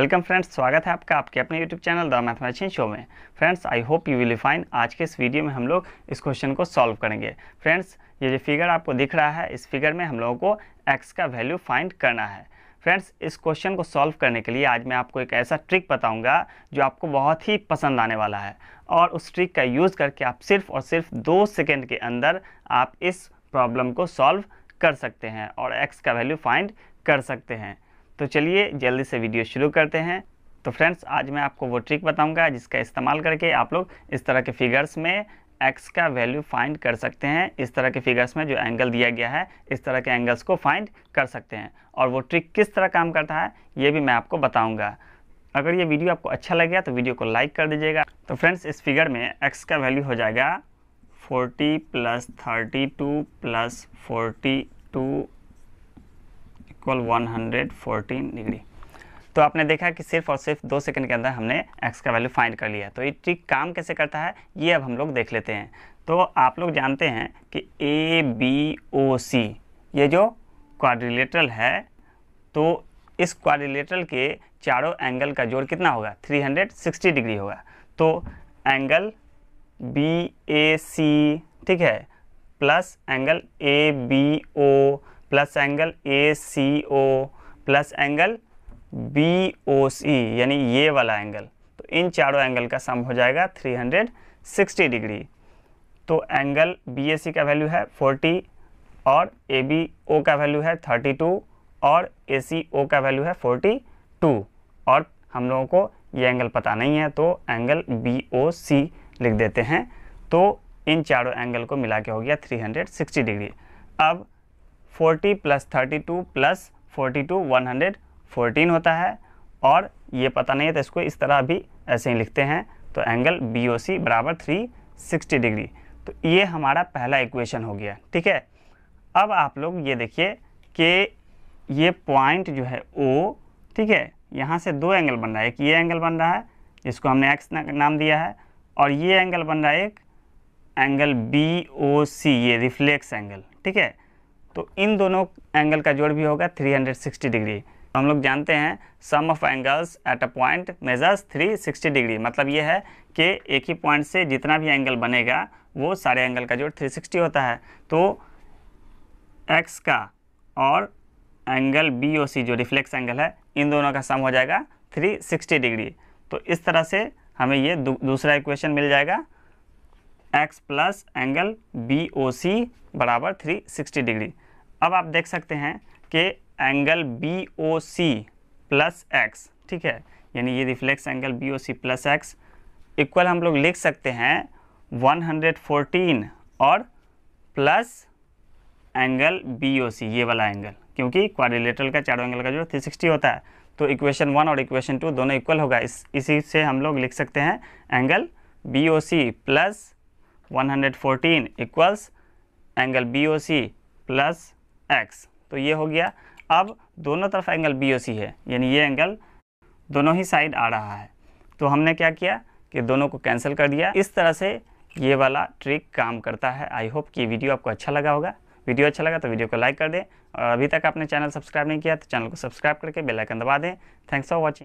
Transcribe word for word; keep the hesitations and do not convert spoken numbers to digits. Welcome friends, स्वागत है आपका आपके अपने YouTube channel the mathematician show में। Friends, I hope you will fine. आज के इस वीडियो में हम लोग इस क्वेश्चन को सॉल्व करेंगे। फ्रेंड्स, ये जो फिगर आपको दिख रहा है, इस फिगर में हम लोगों को x का वैल्यू फाइंड करना है। फ्रेंड्स, इस क्वेश्चन को सॉल्व करने के लिए आज मैं आपको एक ऐसा ट्रिक बताऊंगा जो आपको बहुत ही पसंद आने वाला है, और उस ट्रिक का यूज़ करके आप सिर्फ और सिर्फ दो सेकेंड के अंदर आप इस प्रॉब्लम को सॉल्व कर सकते हैं और x का वैल्यू फाइंड कर सकते हैं। तो चलिए जल्दी से वीडियो शुरू करते हैं। तो फ्रेंड्स, आज मैं आपको वो ट्रिक बताऊंगा जिसका इस्तेमाल करके आप लोग इस तरह के फिगर्स में x का वैल्यू फाइंड कर सकते हैं। इस तरह के फिगर्स में जो एंगल दिया गया है, इस तरह के एंगल्स को फाइंड कर सकते हैं, और वो ट्रिक किस तरह काम करता है ये भी मैं आपको बताऊँगा। अगर ये वीडियो आपको अच्छा लगे तो वीडियो को लाइक कर दीजिएगा। तो फ्रेंड्स, इस फिगर में एक्स का वैल्यू हो जाएगा forty plus thirty two plus forty two equal one hundred fourteen degree. तो आपने देखा कि सिर्फ और सिर्फ दो सेकंड के अंदर हमने x का वैल्यू फाइंड कर लिया। तो ये ट्रिक काम कैसे करता है ये अब हम लोग देख लेते हैं। तो आप लोग जानते हैं कि ए बी ओ सी ये जो क्वाड्रिलेटरल है, तो इस क्वाड्रिलेटरल के चारों एंगल का जोड़ कितना होगा? थ्री हंड्रेड सिक्सटी डिग्री होगा। तो एंगल बी ए सी, ठीक है, plus angle A B O plus angle A C O plus angle B O C, यानी ये वाला एंगल, तो इन चारों एंगल का सम हो जाएगा थ्री हंड्रेड सिक्सटी डिग्री। तो एंगल बी ए सी का वैल्यू है फोर्टी और ए बी ओ का वैल्यू है थर्टी टू और ए सी ओ का वैल्यू है फोर्टी टू, और हम लोगों को ये एंगल पता नहीं है तो एंगल बी ओ सी लिख देते हैं। तो इन चारों एंगल को मिला के हो गया थ्री हंड्रेड सिक्सटी डिग्री। अब forty plus thirty two plus forty two one hundred fourteen होता है, और ये पता नहीं है तो इसको इस तरह भी ऐसे ही लिखते हैं। तो एंगल बी ओ सी बराबर थ्री हंड्रेड सिक्सटी डिग्री। तो ये हमारा पहला इक्वेशन हो गया, ठीक है। अब आप लोग ये देखिए कि ये पॉइंट जो है O, ठीक है, यहाँ से दो एंगल बन रहा है। एक ये एंगल बन रहा है जिसको हमने X नाम दिया है, और ये एंगल बन रहा है एक एंगल बी ओ सी, ये रिफ्लेक्स एंगल, ठीक है। तो इन दोनों एंगल का जोड़ भी होगा थ्री हंड्रेड सिक्सटी डिग्री। तो हम लोग जानते हैं sum of angles at a point measures three hundred sixty degree. मतलब ये है कि एक ही पॉइंट से जितना भी एंगल बनेगा वो सारे एंगल का जोड़ थ्री हंड्रेड सिक्सटी होता है। तो x का और एंगल B O C जो रिफ्लेक्स एंगल है, इन दोनों का सम हो जाएगा थ्री हंड्रेड सिक्सटी डिग्री। तो इस तरह से हमें ये दू, दूसरा इक्वेशन मिल जाएगा, x plus angle B O C बराबर थ्री हंड्रेड सिक्सटी डिग्री। अब आप देख सकते हैं कि angle B O C plus x, ठीक है, यानी ये reflex angle B O C plus x equal हम लोग लिख सकते हैं वन हंड्रेड फोर्टीन और plus angle B O C, ये वाला एंगल, क्योंकि क्वाड्रिलेटरल का चारों एंगल का जो थ्री हंड्रेड सिक्सटी होता है। तो इक्वेशन वन और इक्वेशन टू दोनों इक्वल होगा। इस इसी से हम लोग लिख सकते हैं angle B O C plus one hundred fourteen equals angle B O C plus x। तो ये हो गया। अब दोनों तरफ एंगल B O C है, यानी ये एंगल दोनों ही साइड आ रहा है। तो हमने क्या किया कि दोनों को कैंसिल कर दिया। इस तरह से ये वाला ट्रिक काम करता है। आई होप कि वीडियो आपको अच्छा लगा होगा। वीडियो अच्छा लगा तो वीडियो को लाइक कर दें, और अभी तक आपने चैनल सब्सक्राइब नहीं किया तो चैनल को सब्सक्राइब करके बेल आइकन दबा दें। Thanks for watching.